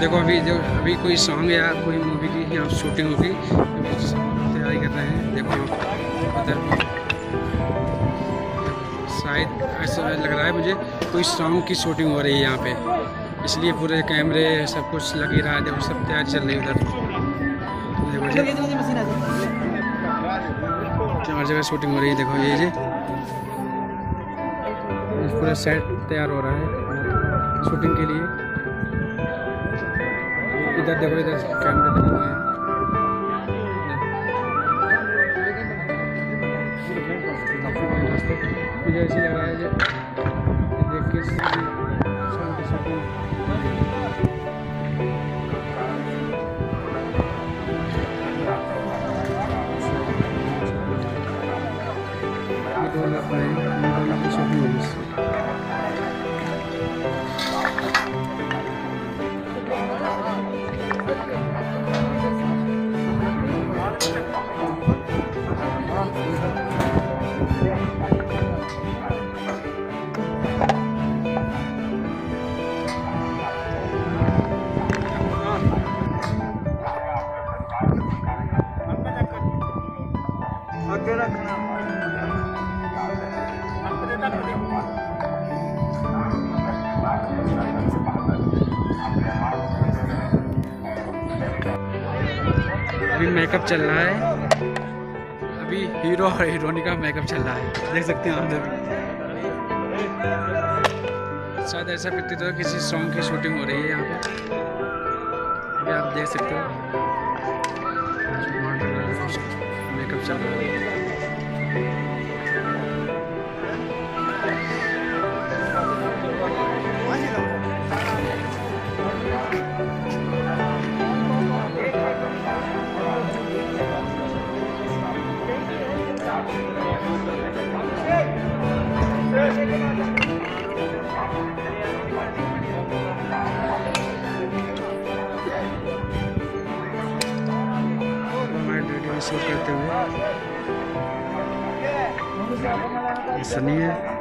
देखो अभी कोई सॉन्ग या कोई मूवी की यहाँ शूटिंग होगी, तैयारी कर रहे हैं। देखो उधर शायद ऐसा लग रहा है मुझे कोई सॉन्ग की शूटिंग हो रही है यहाँ पे, इसलिए पूरे कैमरे सब कुछ लग ही रहा है। देखो सब तैयारी चल रही है उधर, चार जगह शूटिंग हो रही है। देखो ये जी पूरा सेट तैयार हो रहा है शूटिंग के लिए। इधर देखो इधर कैमरे लगे हुए हैं। मुझे ऐसे लग रहा है देख के मेकअप चल रहा है अभी, हीरो और हीरोइन का मेकअप चल रहा है। देख सकते हैं अंदर, शायद ऐसा प्रतीत हो किसी सॉन्ग की शूटिंग हो रही है यहाँ पे। अभी आप देख सकते हो मेकअप चल रहा है। शूट करते हुए ऐसा नहीं है,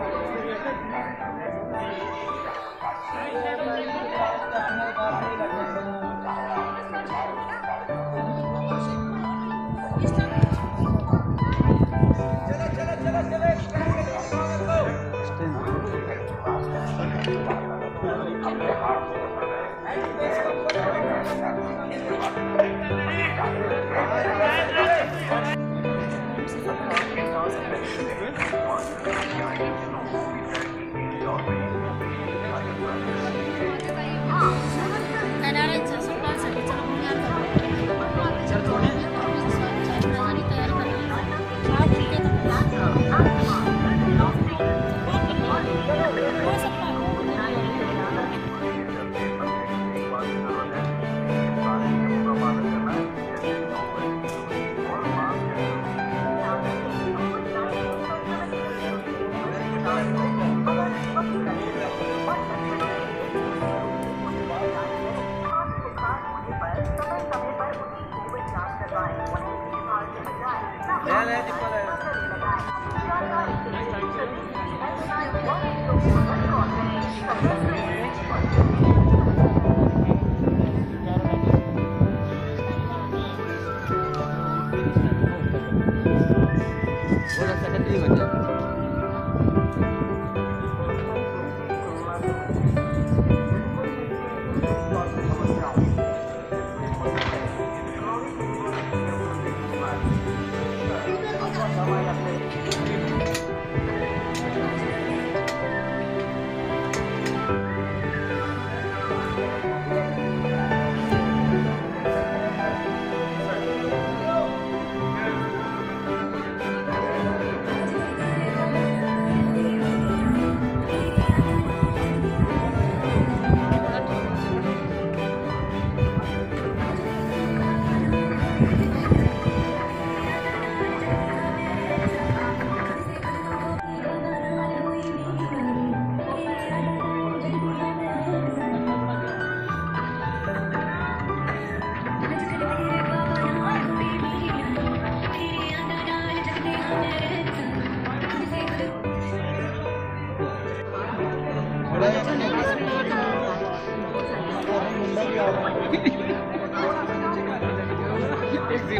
2:30 निकल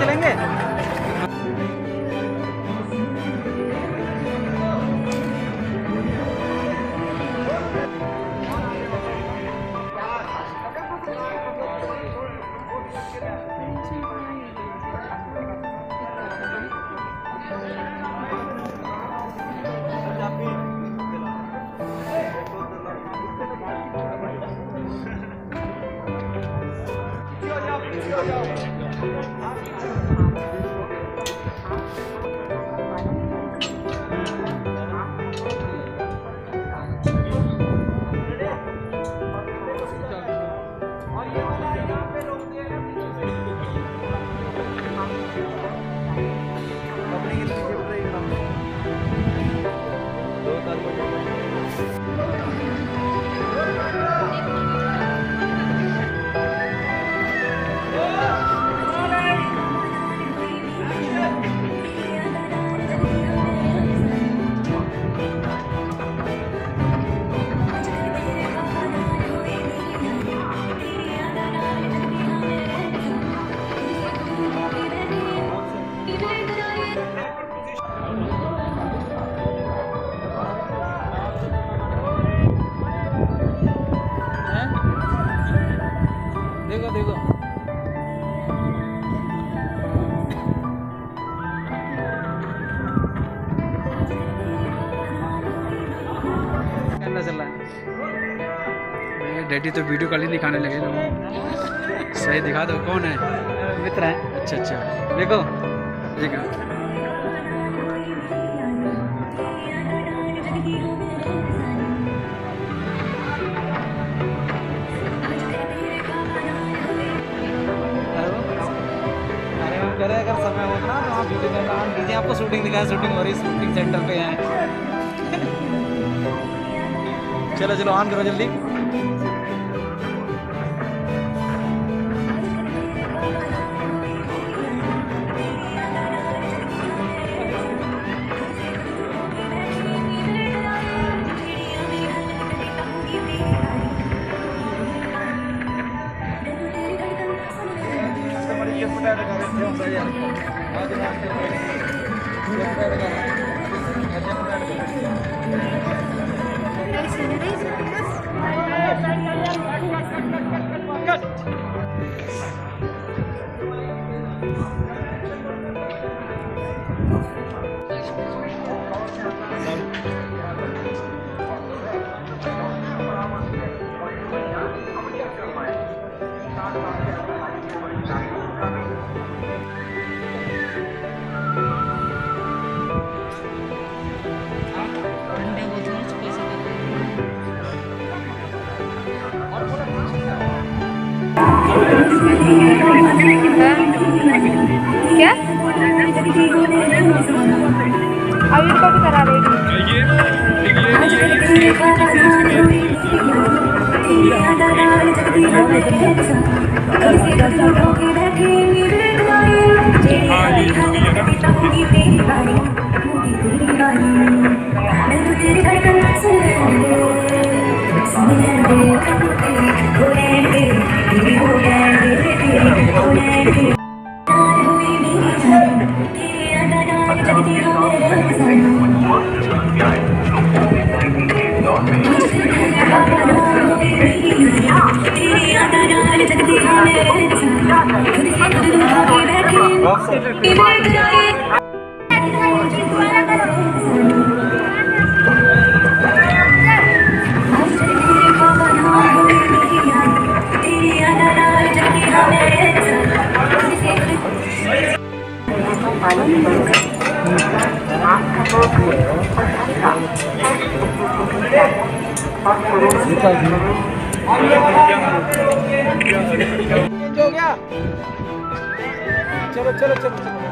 चलेंगे। डैडी तो वीडियो कॉल ही दिखाने लगे ना। सही दिखा दो, कौन है? मित्र है। अच्छा अच्छा, देखो देखो अरे अगर समय होता ना तो आप वीडियो करना। हम दीजिए आपको शूटिंग दिखाए, शूटिंग हो रही, शूटिंग सेंटर पे आए। चलो चलो ऑन करो जल्दी। क्या अभी इनको भी करा देगी। जो गया चलो चलो चलो।